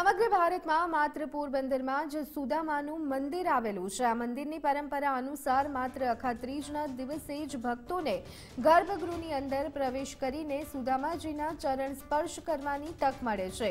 समग्र भारतમાં માત્ર પોરબંદરમાં જ સુદામાનું મંદિર આવેલું છે। આ મંદિરની પરંપરા અનુસાર માત્ર 31ના દિવસે જ ભક્તોને ગર્ભગૃહની અંદર પ્રવેશ કરીને સુદામાજીના ચરણ સ્પર્શ કરવાની તક મળે છે।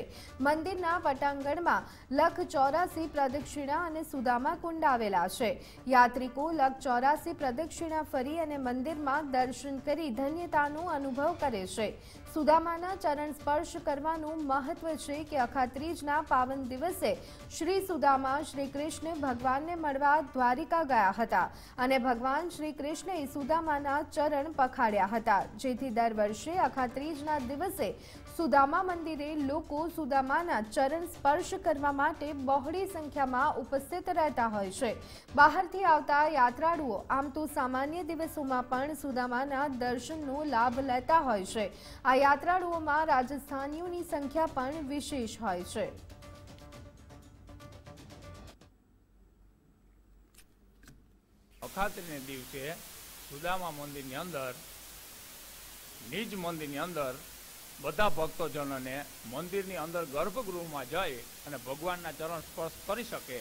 મંદિરના પટાંગણમાં લખ 84 પ્રદક્ષિણા અને સુદામા કુંડ આવેલા છે। યાત્રિકો લખ 84 પ્રદક્ષિણા ફરી અને મંદિરમાં દર્શન કરી ધન્યતાનો અનુભવ કરે છે। સુદામાના ચરણ સ્પર્શ કરવાનું મહત્વ છે કે 31 पावन दिवसे श्री सुदामा श्री कृष्ण भगवान ने मळवा द्वारिका गया हता अने भगवान श्री कृष्ण सुदामाना चरण पखाड्या हता। जेथी दर वर्षे 31 ना दिवसे सुदामा मंदिरे लोको सुदामाना चरण स्पर्श करवा माटे बहोळी संख्यामां उपस्थित रहता होय छे। बहारथी आवता यात्राळुओ आम तो सामान्य दिवसोमां पण सुदामाना दर्शननो लाभ लेता होय छे। आ यात्राळुओमां राजस्थानीओनी संख्या पण विशेष होय छे। अखात्रीने दिवसे सुदामा मंदिरनी अंदर निज मंदिरनी अंदर बधा भक्तोजनोने मंदिरनी अंदर गर्भगृहमां जई अने भगवानना चरण स्पर्श करी शके।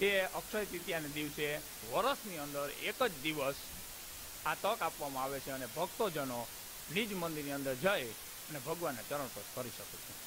ते अक्षय तृतीयाने दिवसे वर्षनी अंदर एक ज दिवस आ तक आपवामां आवे छे अने भक्तोजनो निज मंदिरनी अंदर जई अने भगवानना चरण स्पर्श करी शके छे।